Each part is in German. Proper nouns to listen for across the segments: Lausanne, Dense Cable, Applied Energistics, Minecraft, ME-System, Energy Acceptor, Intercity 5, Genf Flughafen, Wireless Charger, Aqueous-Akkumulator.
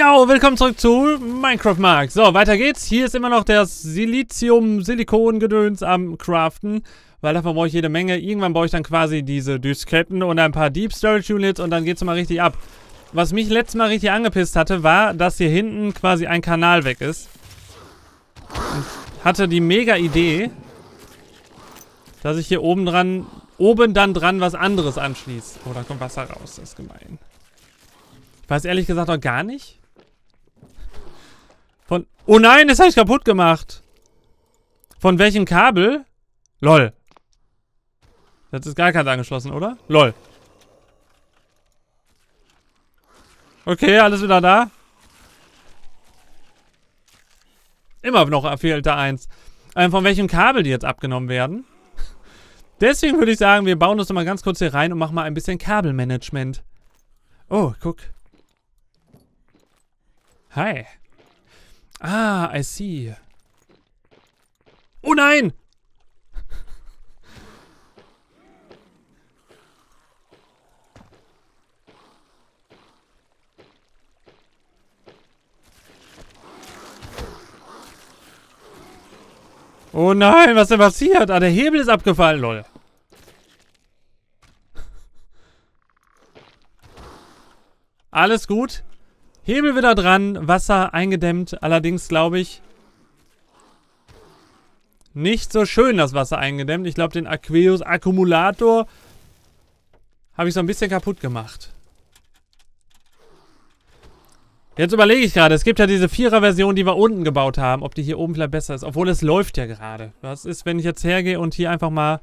Yo, willkommen zurück zu Minecraft Markt. So, weiter geht's. Hier ist immer noch der Silizium-Silikon-Gedöns am Craften, weil davon brauche ich jede Menge. Irgendwann brauche ich dann quasi diese Disketten und ein paar Deep Storage Units und dann geht's mal richtig ab. Was mich letztes Mal richtig angepisst hatte, war, dass hier hinten quasi ein Kanal weg ist. Ich hatte die mega Idee, dass ich hier oben dran, oben dran was anderes anschließe. Oh, da kommt Wasser raus, das ist gemein. Ich weiß ehrlich gesagt auch gar nicht. Von... Oh nein, das habe ich kaputt gemacht. Von welchem Kabel? Lol. Das ist gar keins angeschlossen, oder? Lol. Okay, alles wieder da. Immer noch fehlt da eins. Von welchem Kabel die jetzt abgenommen werden? Deswegen würde ich sagen, wir bauen uns nochmal ganz kurz hier rein und machen mal ein bisschen Kabelmanagement. Oh, guck. Hi. Ah, I see. Oh nein! Oh nein, was ist denn passiert? Ah, der Hebel ist abgefallen, lol. Alles gut. Hebel wieder dran, Wasser eingedämmt, allerdings glaube ich nicht so schön das Wasser eingedämmt. Ich glaube den Aqueous-Akkumulator habe ich so ein bisschen kaputt gemacht. Jetzt überlege ich gerade, es gibt ja diese 4er-Version, die wir unten gebaut haben, ob die hier oben vielleicht besser ist, obwohl es läuft ja gerade. Was ist, wenn ich jetzt hergehe und hier einfach mal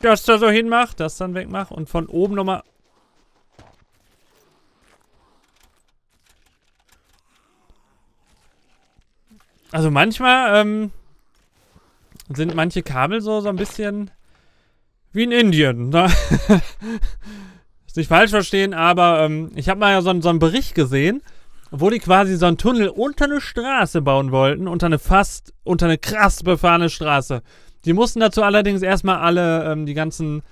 das da so hinmache, das dann wegmache und von oben nochmal... Also manchmal sind manche Kabel so ein bisschen wie in Indien. Ne? Nicht falsch verstehen, aber ich habe mal ja so einen Bericht gesehen, wo die quasi so einen Tunnel unter eine Straße bauen wollten, unter eine krass befahrene Straße. Die mussten dazu allerdings erstmal alle die ganzen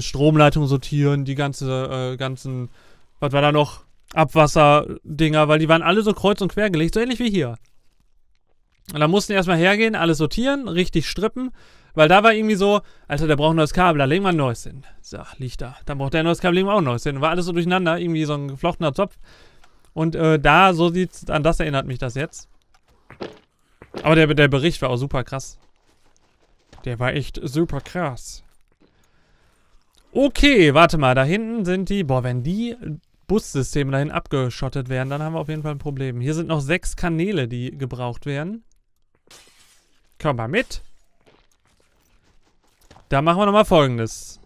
Stromleitungen sortieren, die ganzen, was war da noch, Abwasserdinger, weil die waren alle so kreuz und quer gelegt, so ähnlich wie hier. Und da mussten die erstmal hergehen, alles sortieren, richtig strippen, weil da war irgendwie so, Alter, der braucht ein neues Kabel, da legen wir ein neues hin. So, liegt da. Dann braucht der ein neues Kabel, legen wir auch ein neues hin. War alles so durcheinander, irgendwie so ein geflochtener Zopf. Und da, so sieht's, an das erinnert mich das jetzt. Aber der Bericht war auch super krass. Der war echt super krass. Okay, warte mal, da hinten sind die, boah, wenn die... Bussysteme dahin abgeschottet werden, dann haben wir auf jeden Fall ein Problem. Hier sind noch 6 Kanäle, die gebraucht werden. Komm mal mit. Da machen wir nochmal Folgendes.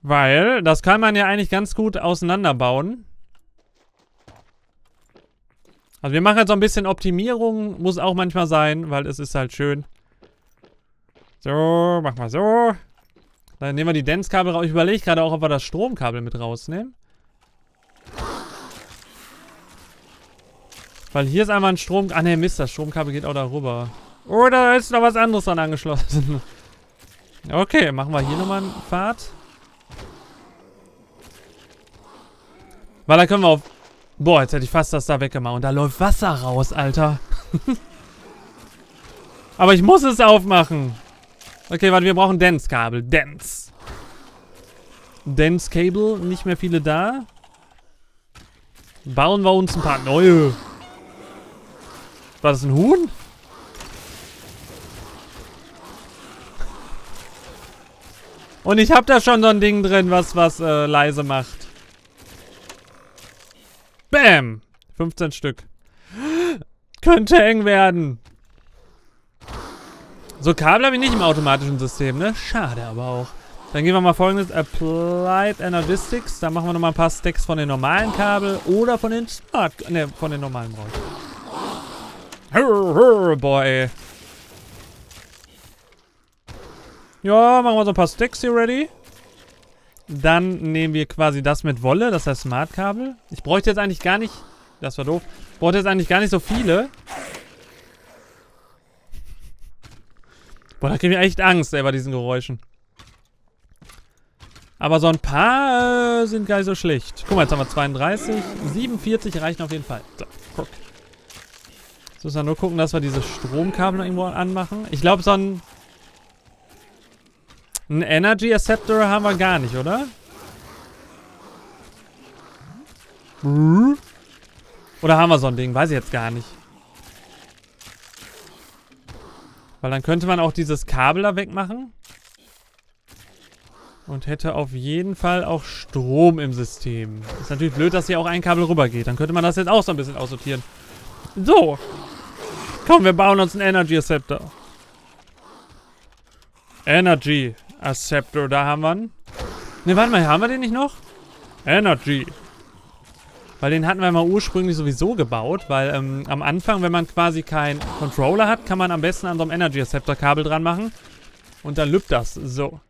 Weil, das kann man ja eigentlich ganz gut auseinanderbauen. Also wir machen jetzt so ein bisschen Optimierung, muss auch manchmal sein, weil es ist halt schön. So, machen wir so. Dann nehmen wir die Denskabel raus. Ich überlege gerade auch, ob wir das Stromkabel mit rausnehmen. Weil hier ist einmal ein Strom... Ah ne, Mist, das Stromkabel geht auch da rüber. Oh, da ist noch was anderes dran angeschlossen. Okay, machen wir hier nochmal einen Pfad. Weil da können wir auf... Boah, jetzt hätte ich fast das da weggemacht. Und da läuft Wasser raus, Alter. Aber ich muss es aufmachen. Okay, warte, wir brauchen Denskabel. Denskabel, nicht mehr viele da. Bauen wir uns ein paar neue. War das ein Huhn? Und ich habe da schon so ein Ding drin, was leise macht. Bam! 15 Stück. Könnte eng werden. So, Kabel habe ich nicht im automatischen System, ne? Schade aber auch. Dann gehen wir mal folgendes. Applied Energistics. Da machen wir nochmal ein paar Stacks von den normalen Kabel oder von den Smart... Ne, von den normalen Rollen. Boy. Ja, machen wir so ein paar Stacks hier ready. Dann nehmen wir quasi das mit Wolle, das heißt Smart-Kabel. Ich bräuchte jetzt eigentlich gar nicht... Das war doof. Ich bräuchte jetzt eigentlich gar nicht so viele... Boah, da kriegen wir echt Angst, ey, bei diesen Geräuschen. Aber so ein paar sind gar nicht so schlecht. Guck mal, jetzt haben wir 32. 47 reichen auf jeden Fall. So, guck. Jetzt müssen wir nur gucken, dass wir diese Stromkabel noch irgendwo anmachen. Ich glaube, so ein Energy Acceptor haben wir gar nicht, oder? Oder haben wir so ein Ding? Weiß ich jetzt gar nicht. Weil dann könnte man auch dieses Kabel da wegmachen. Und hätte auf jeden Fall auch Strom im System. Ist natürlich blöd, dass hier auch ein Kabel rüber geht. Dann könnte man das jetzt auch so ein bisschen aussortieren. So. Komm, wir bauen uns einen Energy Acceptor. Energy Acceptor, da haben wir ihn. Ne, warte mal, haben wir den nicht noch? Energy. Weil den hatten wir mal ursprünglich sowieso gebaut, weil am Anfang, wenn man quasi keinen Controller hat, kann man am besten an so einem Energy Acceptor Kabel dran machen. Und dann lübt das. So.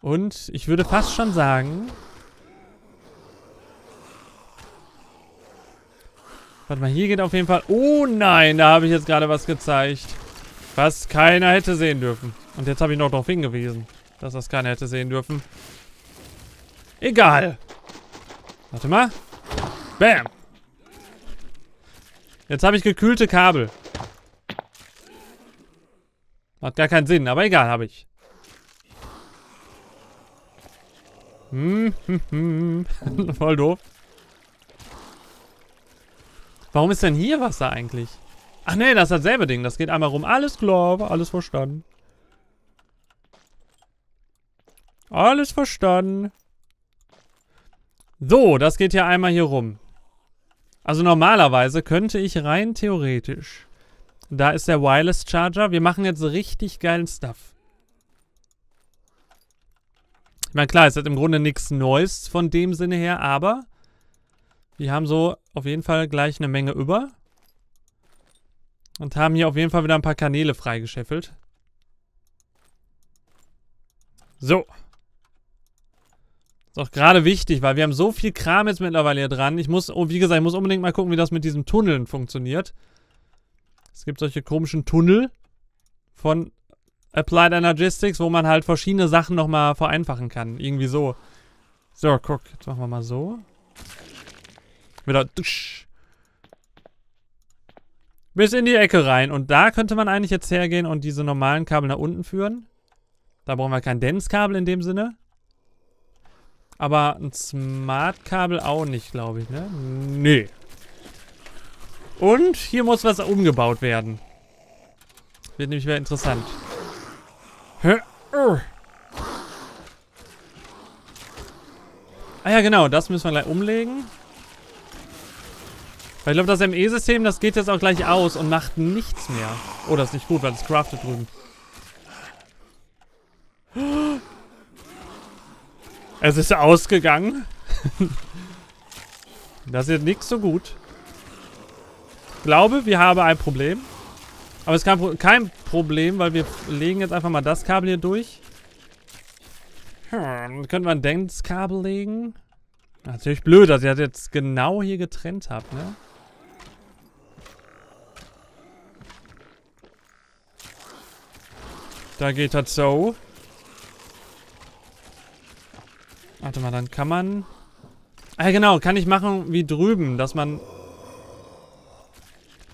Und ich würde fast schon sagen... Warte mal, hier geht auf jeden Fall... Oh nein, da habe ich jetzt gerade was gezeigt. Was keiner hätte sehen dürfen. Und jetzt habe ich noch darauf hingewiesen, dass das keiner hätte sehen dürfen. Egal. Warte mal. Bam. Jetzt habe ich gekühlte Kabel. Macht gar keinen Sinn, aber egal, habe ich. Voll doof. Warum ist denn hier was da eigentlich? Ach nee, das ist dasselbe Ding. Das geht einmal rum. Alles klar, alles verstanden. Alles verstanden. So, das geht ja einmal hier rum. Also normalerweise könnte ich rein theoretisch... Da ist der Wireless Charger. Wir machen jetzt richtig geilen Stuff. Ich meine, klar, es hat im Grunde nichts Neues von dem Sinne her, aber wir haben so auf jeden Fall gleich eine Menge über. Und haben hier auf jeden Fall wieder ein paar Kanäle freigeschäffelt. So. Ist auch gerade wichtig, weil wir haben so viel Kram jetzt mittlerweile hier dran. Ich muss, oh, wie gesagt, ich muss unbedingt mal gucken, wie das mit diesen Tunneln funktioniert. Es gibt solche komischen Tunnel von... Applied Energistics, wo man halt verschiedene Sachen nochmal vereinfachen kann. Irgendwie so. So, guck. Jetzt machen wir mal so. Wieder dusch. Bis in die Ecke rein. Und da könnte man eigentlich jetzt hergehen und diese normalen Kabel nach unten führen. Da brauchen wir kein Denskabel in dem Sinne. Aber ein Smart-Kabel auch nicht, glaube ich, ne? Nee. Und hier muss was umgebaut werden. Wird nämlich wieder interessant. Ah ja, genau, das müssen wir gleich umlegen. Weil ich glaube, das ME-System, das geht jetzt auch gleich aus und macht nichts mehr. Oh, das ist nicht gut, weil das craftet drüben. Es ist ausgegangen. Das ist nicht so gut. Ich glaube, wir haben ein Problem. Aber es ist kein Problem, weil wir legen jetzt einfach mal das Kabel hier durch. Dann können wir ein Denskabel legen. Natürlich blöd, dass ihr das jetzt genau hier getrennt habt, ne? Da geht das so. Warte mal, dann kann man... Ah genau, kann ich machen wie drüben, dass man...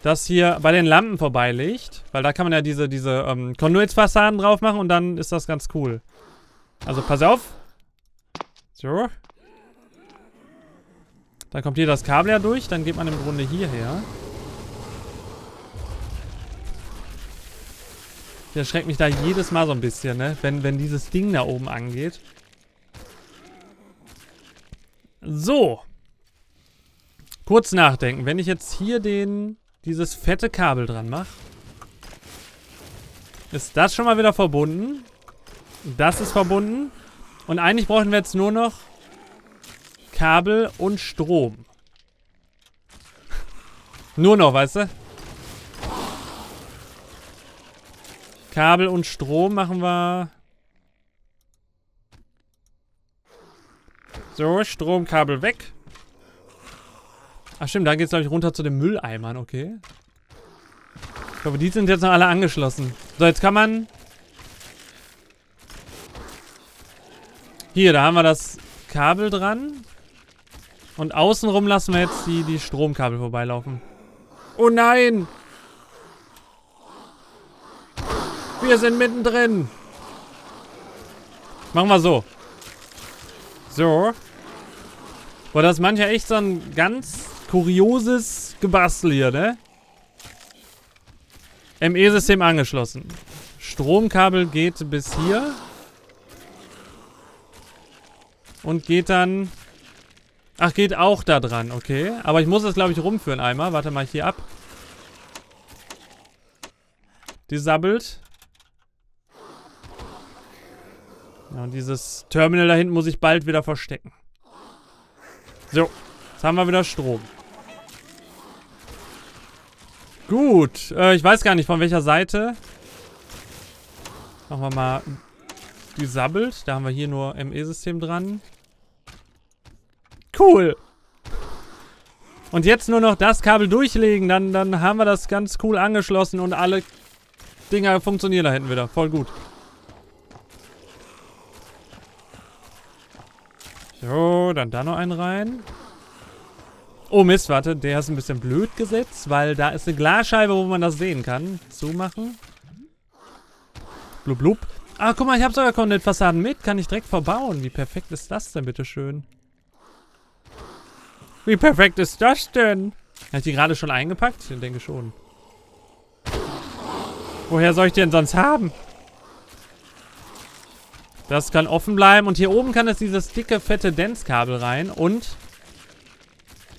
das hier bei den Lampen vorbeilegt. Weil da kann man ja diese Conduit-Fassaden drauf machen und dann ist das ganz cool. Also pass auf. So. Dann kommt hier das Kabel ja durch. Dann geht man im Grunde hierher. Ich erschrecke mich da jedes Mal so ein bisschen, ne? Wenn dieses Ding da oben angeht. So. Kurz nachdenken. Wenn ich jetzt hier dieses fette Kabel dran mache. Ist das schon mal wieder verbunden? Das ist verbunden. Und eigentlich brauchen wir jetzt nur noch Kabel und Strom. Nur noch, weißt du? Kabel und Strom machen wir... So, Stromkabel weg. Ach stimmt, da geht's glaube ich runter zu den Mülleimern, okay. Ich glaube, die sind jetzt noch alle angeschlossen. So, jetzt kann man Hier, da haben wir das Kabel dran. Und außenrum lassen wir jetzt die Stromkabel vorbeilaufen. Oh nein! Wir sind mittendrin! Machen wir so. So. Boah, das ist manchmal echt so ein ganz kurioses Gebastel hier, ne? ME-System angeschlossen. Stromkabel geht bis hier. Und geht dann... Ach, geht auch da dran, okay. Aber ich muss das, glaube ich, rumführen einmal. Warte mal, hier ab. Die sabbelt. Ja, und dieses Terminal da hinten muss ich bald wieder verstecken. So, jetzt haben wir wieder Strom. Gut, ich weiß gar nicht, von welcher Seite. Machen wir mal die sabbelt. Da haben wir hier nur ME-System dran. Cool. Und jetzt nur noch das Kabel durchlegen. Dann haben wir das ganz cool angeschlossen und alle Dinger funktionieren da hinten wieder. Voll gut. So, dann da noch einen rein. Oh Mist, warte. Der ist ein bisschen blöd gesetzt, weil da ist eine Glasscheibe, wo man das sehen kann. Zumachen. Blub, blub. Ah, guck mal, ich habe sogar Kondensfassaden mit. Kann ich direkt verbauen. Wie perfekt ist das denn, bitteschön? Wie perfekt ist das denn? Habe ich die gerade schon eingepackt? Ich denke schon. Woher soll ich die denn sonst haben? Das kann offen bleiben. Und hier oben kann jetzt dieses dicke, fette Denskabel rein. Und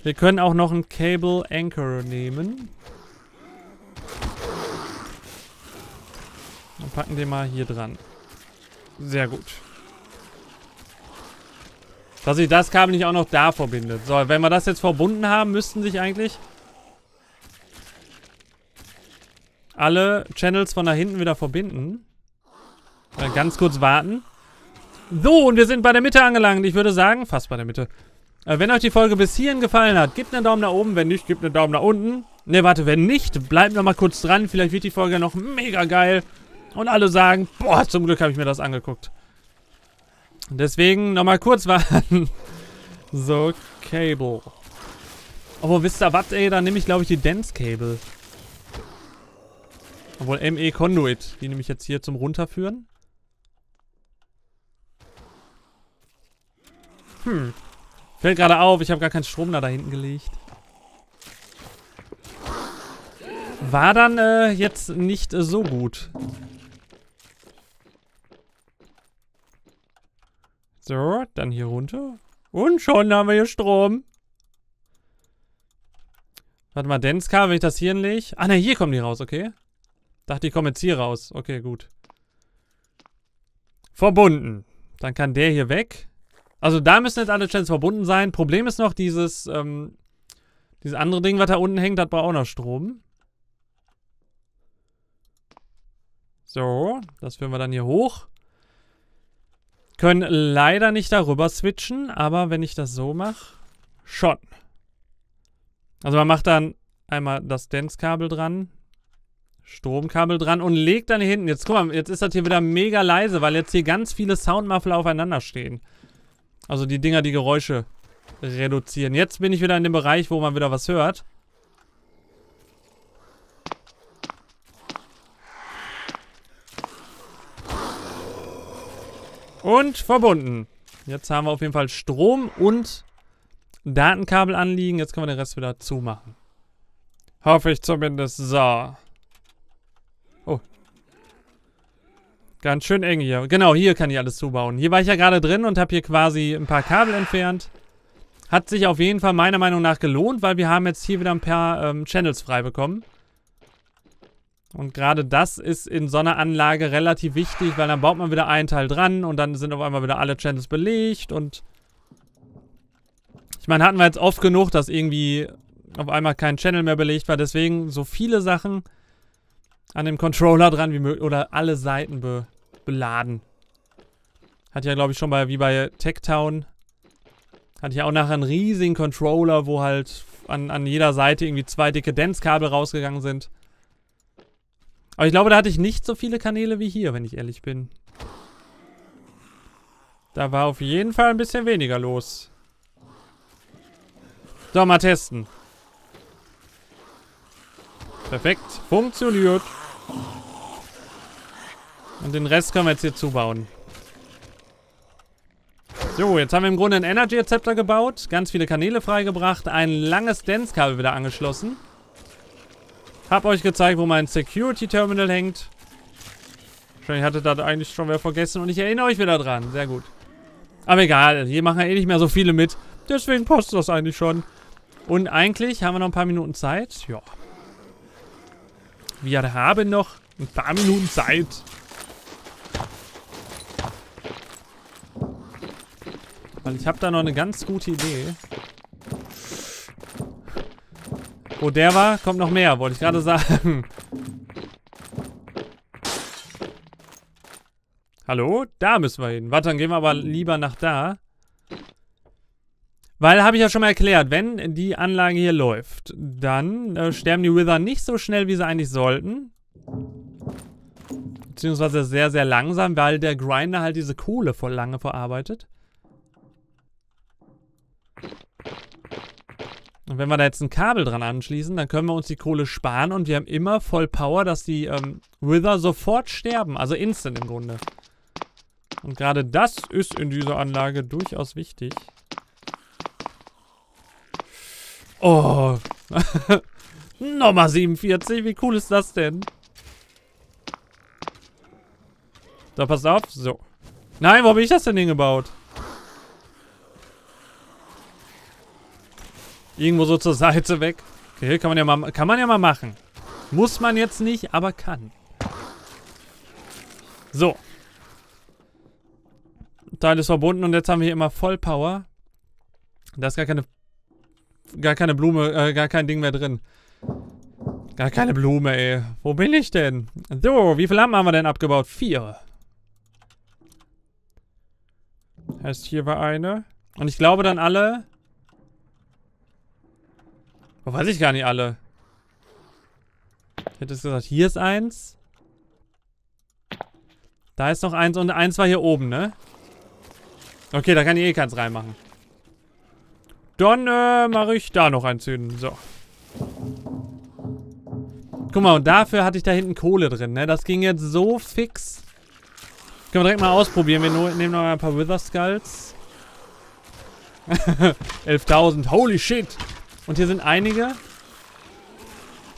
wir können auch noch ein Cable Anchor nehmen. Und packen den mal hier dran. Sehr gut. Dass sich das Kabel nicht auch noch da verbindet. So, wenn wir das jetzt verbunden haben, müssten sich eigentlich alle Channels von da hinten wieder verbinden. Dann ganz kurz warten. So, und wir sind bei der Mitte angelangt. Ich würde sagen, fast bei der Mitte. Wenn euch die Folge bis hierhin gefallen hat, gebt einen Daumen nach oben. Wenn nicht, gebt einen Daumen nach unten. Ne, warte, wenn nicht, bleibt noch mal kurz dran. Vielleicht wird die Folge noch mega geil. Und alle sagen, boah, zum Glück habe ich mir das angeguckt. Deswegen nochmal kurz warten. So, Cable. Obwohl, wisst ihr was, ey? Dann nehme ich, glaube ich, die Dense Cable. Obwohl, ME Conduit. Die nehme ich jetzt hier zum Runterführen. Hm. Fällt gerade auf, ich habe gar keinen Strom da hinten gelegt. War dann jetzt nicht so gut. So, dann hier runter. Und schon haben wir hier Strom. Warte mal, Denskabel, wenn ich das hier hinlege. Ah, ne, hier kommen die raus, okay. Dachte, die kommen jetzt hier raus. Okay, gut. Verbunden. Dann kann der hier weg. Also da müssen jetzt alle Channels verbunden sein. Problem ist noch dieses andere Ding, was da unten hängt, das braucht auch noch Strom. So, das führen wir dann hier hoch. Können leider nicht darüber switchen, aber wenn ich das so mache, schon. Also man macht dann einmal das Denskabel dran, Stromkabel dran und legt dann hier hinten. Jetzt guck mal, jetzt ist das hier wieder mega leise, weil jetzt hier ganz viele Soundmuffler aufeinander stehen. Also die Dinger, die Geräusche reduzieren. Jetzt bin ich wieder in dem Bereich, wo man wieder was hört. Und verbunden. Jetzt haben wir auf jeden Fall Strom und Datenkabel anliegen. Jetzt können wir den Rest wieder zumachen. Hoffe ich zumindest. So. Oh. Ganz schön eng hier. Genau, hier kann ich alles zubauen. Hier war ich ja gerade drin und habe hier quasi ein paar Kabel entfernt. Hat sich auf jeden Fall meiner Meinung nach gelohnt, weil wir haben jetzt hier wieder ein paar Channels frei bekommen. Und gerade das ist in so einer Anlage relativ wichtig, weil dann baut man wieder einen Teil dran und dann sind auf einmal wieder alle Channels belegt und... Ich meine, hatten wir jetzt oft genug, dass irgendwie auf einmal kein Channel mehr belegt war, deswegen so viele Sachen an dem Controller dran wie möglich oder alle Seiten beladen. Hat ja, glaube ich, schon wie bei Techtown, hatte ich auch nachher einen riesigen Controller, wo halt an jeder Seite irgendwie 2 dicke Denskabel rausgegangen sind. Aber ich glaube, da hatte ich nicht so viele Kanäle wie hier, wenn ich ehrlich bin. Da war auf jeden Fall ein bisschen weniger los. So, mal testen. Perfekt. Funktioniert. Und den Rest können wir jetzt hier zubauen. So, jetzt haben wir im Grunde einen Energy Acceptor gebaut, ganz viele Kanäle freigebracht, ein langes Dance-Kabel wieder angeschlossen. Hab euch gezeigt, wo mein Security-Terminal hängt. Wahrscheinlich hatte da eigentlich schon wer vergessen und ich erinnere euch wieder dran. Sehr gut. Aber egal, hier machen ja eh nicht mehr so viele mit. Deswegen passt das eigentlich schon. Und eigentlich haben wir noch ein paar Minuten Zeit. Ja. Wir haben noch ein paar Minuten Zeit. Weil ich habe da noch eine ganz gute Idee. Wo der war, kommt noch mehr, wollte ich gerade sagen. Hallo? Da müssen wir hin. Warte, dann gehen wir aber lieber nach da. Weil, habe ich ja schon mal erklärt, wenn die Anlage hier läuft, dann sterben die Wither nicht so schnell, wie sie eigentlich sollten. Beziehungsweise sehr, sehr langsam, weil der Grinder halt diese Kohle voll lange verarbeitet. Und wenn wir da jetzt ein Kabel dran anschließen, dann können wir uns die Kohle sparen und wir haben immer voll Power, dass die Wither sofort sterben. Also instant im Grunde. Und gerade das ist in dieser Anlage durchaus wichtig. Oh. Nochmal 47. Wie cool ist das denn? So, pass auf. So. Nein, wo habe ich das denn hingebaut? Irgendwo so zur Seite weg. Okay, kann man ja mal machen. Muss man jetzt nicht, aber kann. So. Teil ist verbunden und jetzt haben wir hier immer Vollpower. Da ist gar keine Blume, gar kein Ding mehr drin. Gar keine Blume, ey. Wo bin ich denn? So, wie viele Lampen haben wir denn abgebaut? 4. Heißt, hier war eine. Und ich glaube dann alle... Weiß ich gar nicht alle. Ich hätte es gesagt, hier ist eins. Da ist noch eins und eins war hier oben, ne? Okay, da kann ich eh keins reinmachen. Dann mache ich da noch eins hin. So. Guck mal, und dafür hatte ich da hinten Kohle drin, ne? Das ging jetzt so fix. Können wir direkt mal ausprobieren. Wir nehmen noch ein paar Wither Skulls. 11.000. Holy shit. Und hier sind einige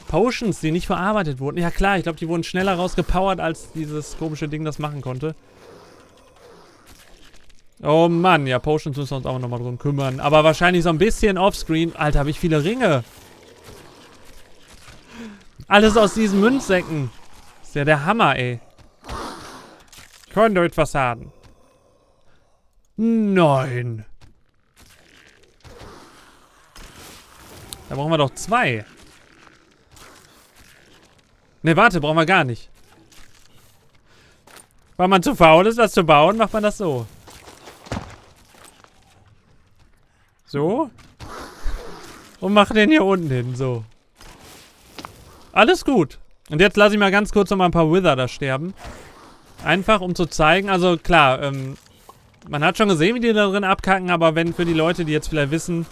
Potions, die nicht verarbeitet wurden. Ja klar, ich glaube, die wurden schneller rausgepowert, als dieses komische Ding das machen konnte. Oh Mann, ja, Potions müssen wir uns auch nochmal drum kümmern. Aber wahrscheinlich so ein bisschen offscreen. Alter, habe ich viele Ringe. Alles aus diesen Münzsäcken. Ist ja der Hammer, ey. Könnt ihr etwas haben? Nein. Da brauchen wir doch 2. Ne, warte, brauchen wir gar nicht. Weil man zu faul ist, was zu bauen, macht man das so. So. Und machen den hier unten hin, so. Alles gut. Und jetzt lasse ich mal ganz kurz nochmal ein paar Wither da sterben. Einfach, um zu zeigen, also klar, man hat schon gesehen, wie die da drin abkacken, aber wenn für die Leute, die jetzt vielleicht wissen...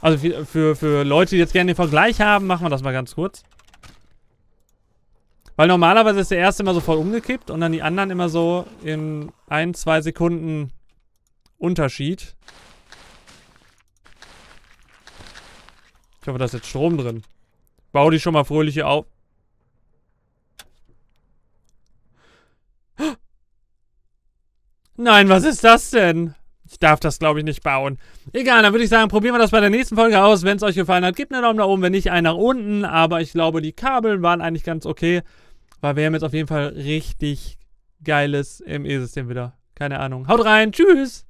Also für Leute, die jetzt gerne den Vergleich haben, machen wir das mal ganz kurz. Weil normalerweise ist der erste immer sofort umgekippt und dann die anderen immer so in 1-2 Sekunden Unterschied. Ich hoffe, da ist jetzt Strom drin. Bau die schon mal fröhlich hier auf. Nein, was ist das denn? Ich darf das, glaube ich, nicht bauen. Egal, dann würde ich sagen, probieren wir das bei der nächsten Folge aus. Wenn es euch gefallen hat, gebt einen Daumen nach oben, wenn nicht, einen nach unten. Aber ich glaube, die Kabel waren eigentlich ganz okay. Weil wir haben jetzt auf jeden Fall richtig geiles ME-System wieder. Keine Ahnung. Haut rein, tschüss!